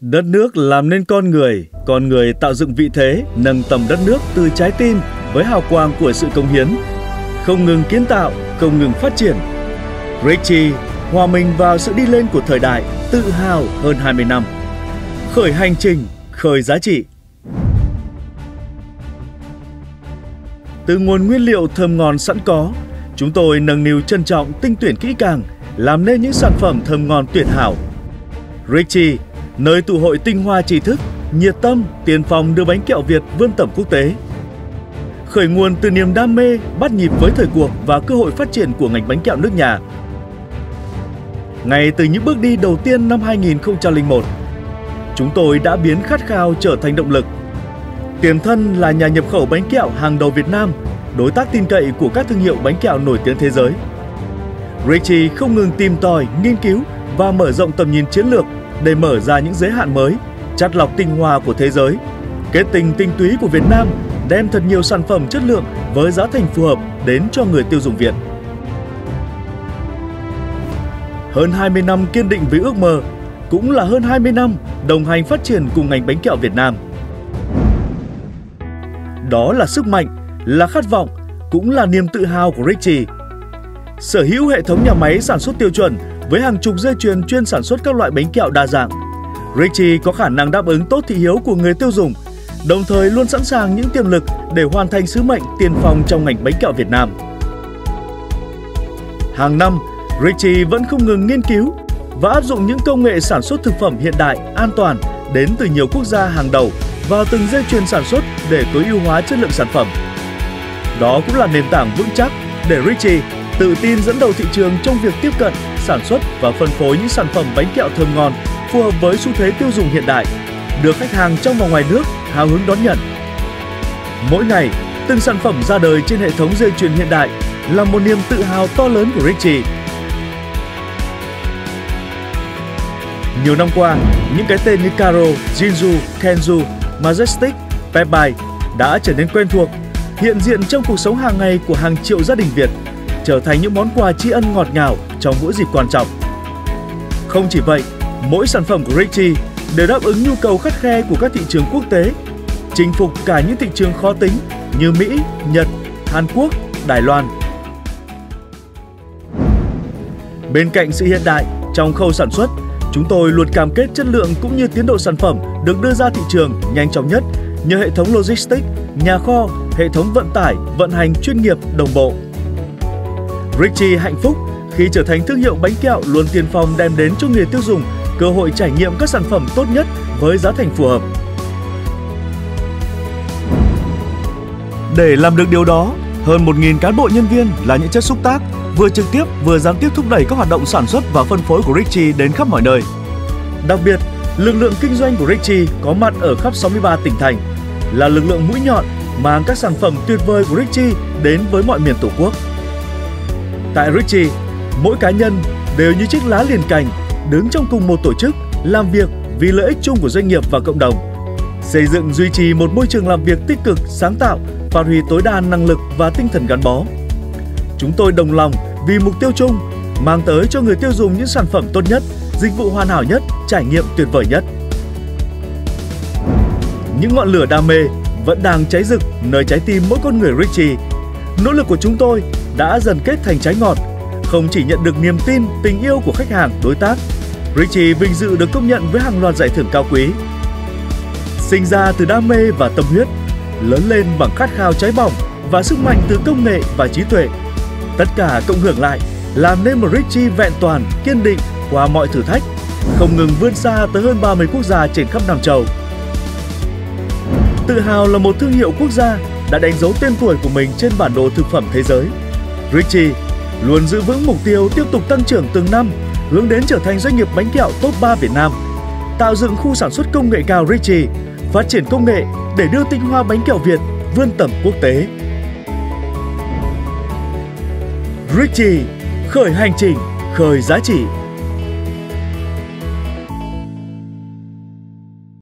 Đất nước làm nên con người tạo dựng vị thế, nâng tầm đất nước từ trái tim với hào quang của sự cống hiến, không ngừng kiến tạo, không ngừng phát triển. Richie hòa mình vào sự đi lên của thời đại, tự hào hơn 20 năm. Khởi hành trình, khởi giá trị. Từ nguồn nguyên liệu thơm ngon sẵn có, chúng tôi nâng niu trân trọng tinh tuyển kỹ càng, làm nên những sản phẩm thơm ngon tuyệt hảo. Richie, nơi tụ hội tinh hoa tri thức, nhiệt tâm, tiền phong đưa bánh kẹo Việt vươn tầm quốc tế. Khởi nguồn từ niềm đam mê, bắt nhịp với thời cuộc và cơ hội phát triển của ngành bánh kẹo nước nhà. Ngay từ những bước đi đầu tiên năm 2001, chúng tôi đã biến khát khao trở thành động lực. Tiền thân là nhà nhập khẩu bánh kẹo hàng đầu Việt Nam, đối tác tin cậy của các thương hiệu bánh kẹo nổi tiếng thế giới. Richie không ngừng tìm tòi, nghiên cứu và mở rộng tầm nhìn chiến lược để mở ra những giới hạn mới, chắt lọc tinh hoa của thế giới, kết tinh túy của Việt Nam, đem thật nhiều sản phẩm chất lượng với giá thành phù hợp đến cho người tiêu dùng Việt. Hơn 20 năm kiên định với ước mơ, cũng là hơn 20 năm đồng hành phát triển cùng ngành bánh kẹo Việt Nam. Đó là sức mạnh, là khát vọng, cũng là niềm tự hào của Richie. Sở hữu hệ thống nhà máy sản xuất tiêu chuẩn với hàng chục dây chuyền chuyên sản xuất các loại bánh kẹo đa dạng, Richie có khả năng đáp ứng tốt thị hiếu của người tiêu dùng, đồng thời luôn sẵn sàng những tiềm lực để hoàn thành sứ mệnh tiên phong trong ngành bánh kẹo Việt Nam. Hàng năm, Richie vẫn không ngừng nghiên cứu và áp dụng những công nghệ sản xuất thực phẩm hiện đại, an toàn đến từ nhiều quốc gia hàng đầu vào từng dây chuyền sản xuất để tối ưu hóa chất lượng sản phẩm. Đó cũng là nền tảng vững chắc để Richie tự tin dẫn đầu thị trường trong việc tiếp cận, sản xuất và phân phối những sản phẩm bánh kẹo thơm ngon phù hợp với xu thế tiêu dùng hiện đại, được khách hàng trong và ngoài nước hào hứng đón nhận. Mỗi ngày, từng sản phẩm ra đời trên hệ thống dây chuyền hiện đại là một niềm tự hào to lớn của Richie. Nhiều năm qua, những cái tên như Karo, Jinju, Kenju, Majestic, Peppai đã trở nên quen thuộc, hiện diện trong cuộc sống hàng ngày của hàng triệu gia đình Việt, trở thành những món quà tri ân ngọt ngào trong mỗi dịp quan trọng. Không chỉ vậy, mỗi sản phẩm của Richie đều đáp ứng nhu cầu khắt khe của các thị trường quốc tế, chinh phục cả những thị trường khó tính như Mỹ, Nhật, Hàn Quốc, Đài Loan. Bên cạnh sự hiện đại trong khâu sản xuất, chúng tôi luôn cam kết chất lượng cũng như tiến độ sản phẩm được đưa ra thị trường nhanh chóng nhất nhờ hệ thống logistics, nhà kho, hệ thống vận tải, vận hành chuyên nghiệp, đồng bộ. Richie hạnh phúc khi trở thành thương hiệu bánh kẹo luôn tiên phong đem đến cho người tiêu dùng cơ hội trải nghiệm các sản phẩm tốt nhất với giá thành phù hợp. Để làm được điều đó, hơn 1.000 cán bộ nhân viên là những chất xúc tác vừa trực tiếp vừa gián tiếp thúc đẩy các hoạt động sản xuất và phân phối của Richie đến khắp mọi nơi. Đặc biệt, lực lượng kinh doanh của Richie có mặt ở khắp 63 tỉnh thành, là lực lượng mũi nhọn mang các sản phẩm tuyệt vời của Richie đến với mọi miền Tổ quốc. Tại Richie, mỗi cá nhân đều như chiếc lá liền cành, đứng trong cùng một tổ chức, làm việc vì lợi ích chung của doanh nghiệp và cộng đồng. Xây dựng duy trì một môi trường làm việc tích cực, sáng tạo, phát huy tối đa năng lực và tinh thần gắn bó. Chúng tôi đồng lòng vì mục tiêu chung, mang tới cho người tiêu dùng những sản phẩm tốt nhất, dịch vụ hoàn hảo nhất, trải nghiệm tuyệt vời nhất. Những ngọn lửa đam mê vẫn đang cháy rực nơi trái tim mỗi con người Richie. Nỗ lực của chúng tôi đã dần kết thành trái ngọt, không chỉ nhận được niềm tin, tình yêu của khách hàng, đối tác, Richie vinh dự được công nhận với hàng loạt giải thưởng cao quý. Sinh ra từ đam mê và tâm huyết, lớn lên bằng khát khao cháy bỏng và sức mạnh từ công nghệ và trí tuệ, tất cả cộng hưởng lại làm nên một Richie vẹn toàn, kiên định qua mọi thử thách, không ngừng vươn xa tới hơn 30 quốc gia trên khắp Nam Châu. Tự hào là một thương hiệu quốc gia đã đánh dấu tên tuổi của mình trên bản đồ thực phẩm thế giới. Richie luôn giữ vững mục tiêu tiếp tục tăng trưởng từng năm, hướng đến trở thành doanh nghiệp bánh kẹo top 3 Việt Nam, tạo dựng khu sản xuất công nghệ cao Richie, phát triển công nghệ để đưa tinh hoa bánh kẹo Việt vươn tầm quốc tế. Richie, khởi hành trình, khởi giá trị.